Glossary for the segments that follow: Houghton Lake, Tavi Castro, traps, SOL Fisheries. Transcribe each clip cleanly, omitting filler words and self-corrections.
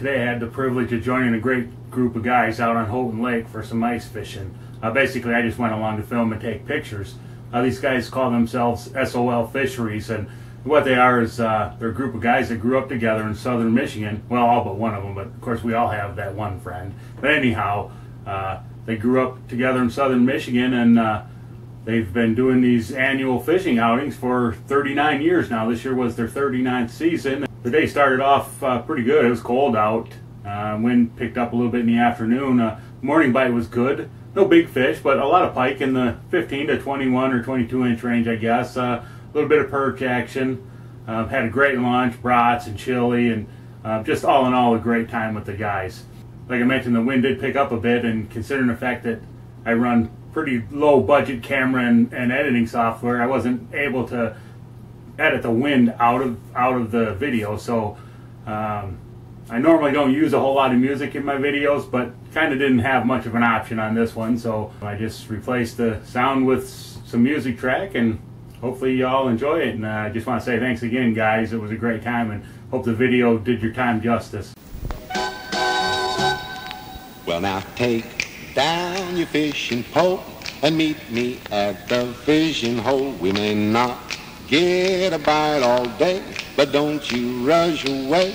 Today I had the privilege of joining a great group of guys out on Houghton Lake for some ice fishing. Basically, I just went along to film and take pictures. These guys call themselves SOL Fisheries, and what they are is they're a group of guys that grew up together in southern Michigan. Well, all but one of them, but of course we all have that one friend. But anyhow, they grew up together in southern Michigan, and they've been doing these annual fishing outings for 39 years now. This year was their 39th season. The day started off pretty good. It was cold out. Wind picked up a little bit in the afternoon. Morning bite was good. No big fish, but a lot of pike in the 15 to 21 or 22 inch range, I guess. A little bit of perch action. Had a great lunch, brats and chili, and just all in all a great time with the guys. Like I mentioned, the wind did pick up a bit, and considering the fact that I run pretty low budget camera and editing software, I wasn't able to edit the wind out of the video. So I normally don't use a whole lot of music in my videos, but kind of didn't have much of an option on this one, so I just replaced the sound with some music track, and hopefully y'all enjoy it. And I just want to say thanks again, guys. It was a great time, and hope the video did your time justice. Well, now take down your fishing pole and meet me at the fishing hole. We may not get a bite all day, but don't you rush away.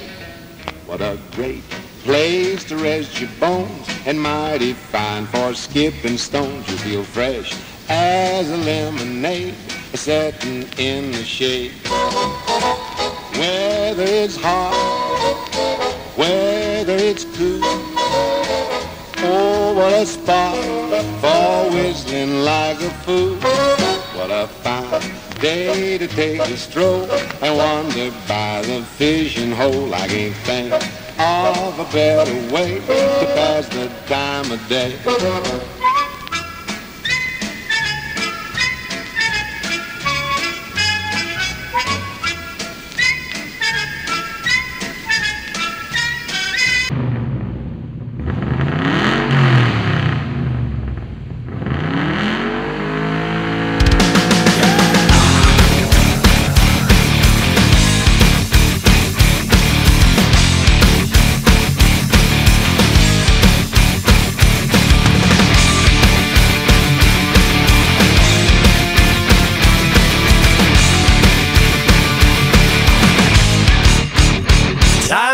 What a great place to rest your bones, and mighty fine for skipping stones. You feel fresh as a lemonade, sitting in the shade. Whether it's hot, whether it's cool, oh, what a spot for whistling like a fool. What a fine day to take a stroll and wander by the fishing hole. I can't think of a better way to pass the time of day.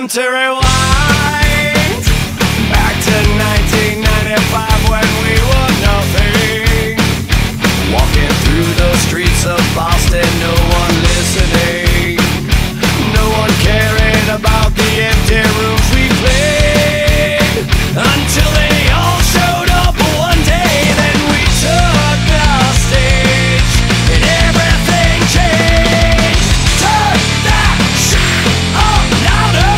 Time to rewind back to 1995, when we were nothing, walking through the streets of Boston, no one listening, no one caring about the empty rooms we played, until they all showed up one day. Then we took our stage and everything changed. Turn that shit up louder!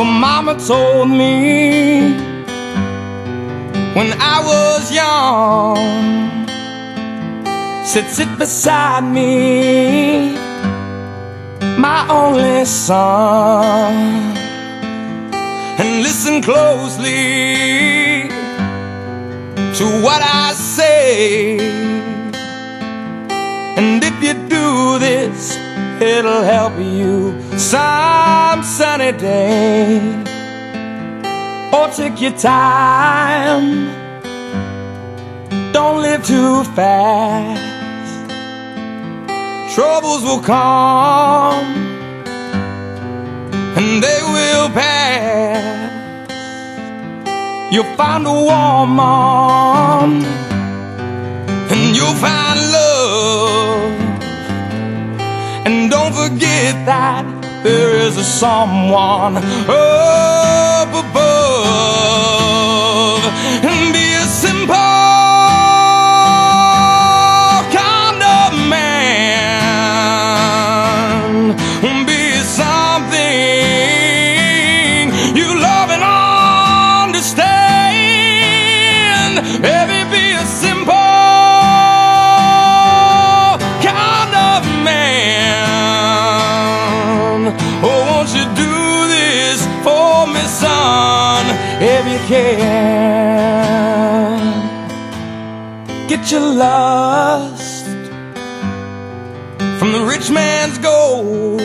Well, Mama told me when I was young, said sit beside me, my only son, and listen closely to what I say, and if you do this, it'll help you some sunny day. Oh, take your time, don't live too fast. Troubles will come and they will pass. You'll find a warm arm and you'll find love. And don't forget that there is a someone up above. And be a simple kind of man. Be something you love and understand. Baby, be a simple if you can. Get your lust from the rich man's gold.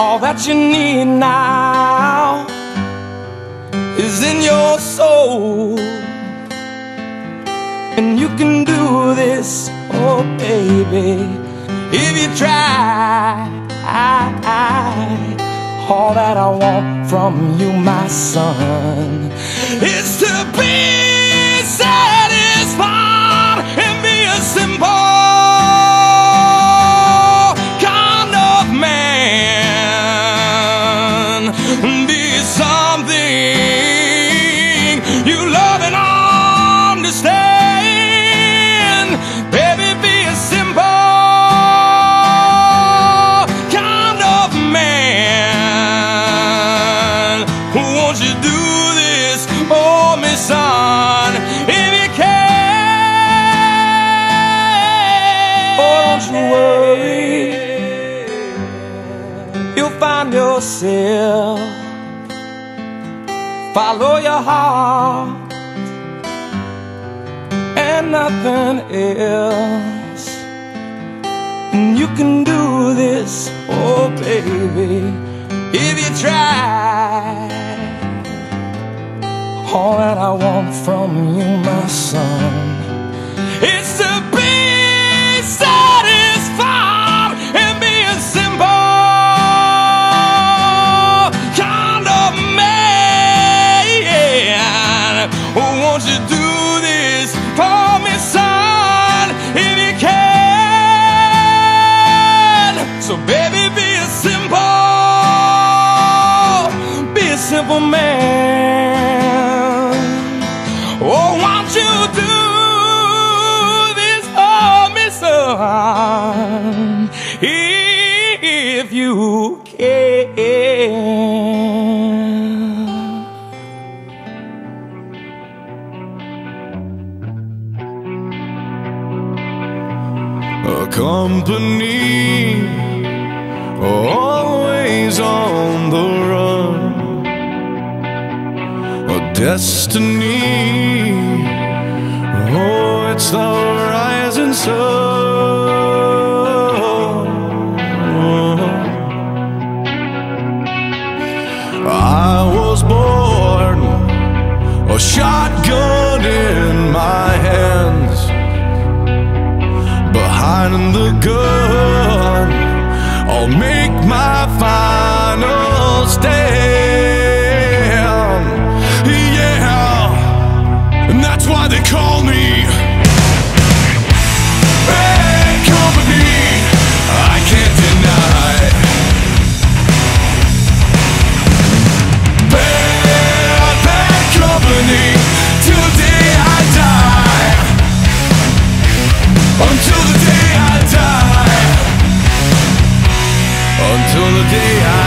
All that you need now is in your soul. And you can do this, oh baby, if you try. All that I want from you, my son, is to be satisfied and be a simple kind of man. Be something you love and understand. Baby, be a simple kind of man. Won't you do this, oh my son, if you can? Oh, don't you worry, you'll find yourself. Follow your heart and nothing else. And you can do this, oh baby, if you try. All that I want from you, my son, is to be satisfied and be a simple kind of man. Oh, won't you do this for me, son, if you can? So baby, be a simple man. Oh, won't you do this for me, son, if you can? A company always on the run, a destiny. Oh, it's the rising sun. I was born a shotgun in my hands. Behind the gun, I'll make my final stand. Yeah, and that's why they call me. Until the day I